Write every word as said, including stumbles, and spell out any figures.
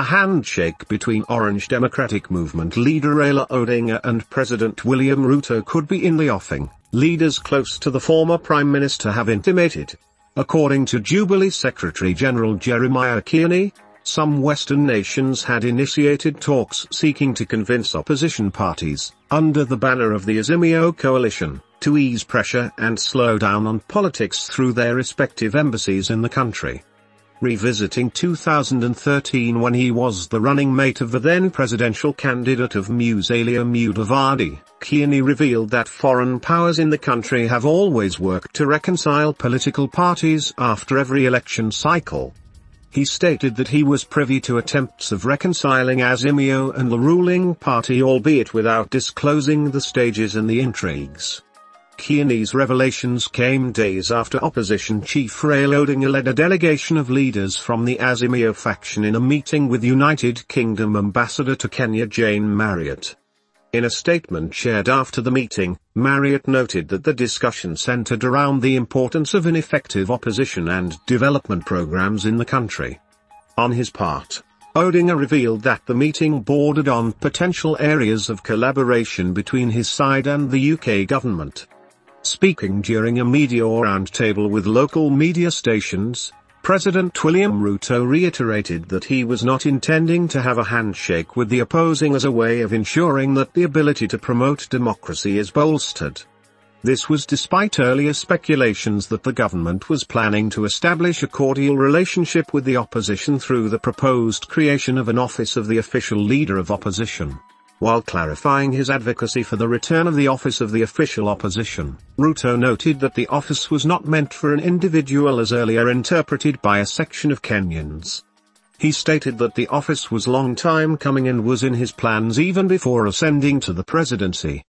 A handshake between Orange Democratic Movement leader Raila Odinga and President William Ruto could be in the offing, leaders close to the former Prime Minister have intimated. According to Jubilee Secretary General Jeremiah Kinyanjui, some Western nations had initiated talks seeking to convince opposition parties, under the banner of the Azimio coalition, to ease pressure and slow down on politics through their respective embassies in the country. Revisiting two thousand thirteen when he was the running mate of the then presidential candidate of Musalia Mudavadi, Kinyanjui revealed that foreign powers in the country have always worked to reconcile political parties after every election cycle. He stated that he was privy to attempts of reconciling Azimio and the ruling party, albeit without disclosing the stages and the intrigues. Kinyanjui's revelations came days after opposition chief Raila Odinga led a delegation of leaders from the Azimio faction in a meeting with United Kingdom Ambassador to Kenya Jane Marriott. In a statement shared after the meeting, Marriott noted that the discussion centered around the importance of ineffective opposition and development programs in the country. On his part, Odinga revealed that the meeting bordered on potential areas of collaboration between his side and the U K government. Speaking during a media roundtable with local media stations, President William Ruto reiterated that he was not intending to have a handshake with the opposing as a way of ensuring that the ability to promote democracy is bolstered. This was despite earlier speculations that the government was planning to establish a cordial relationship with the opposition through the proposed creation of an office of the official leader of opposition. While clarifying his advocacy for the return of the office of the official opposition, Ruto noted that the office was not meant for an individual as earlier interpreted by a section of Kenyans. He stated that the office was a long time coming and was in his plans even before ascending to the presidency.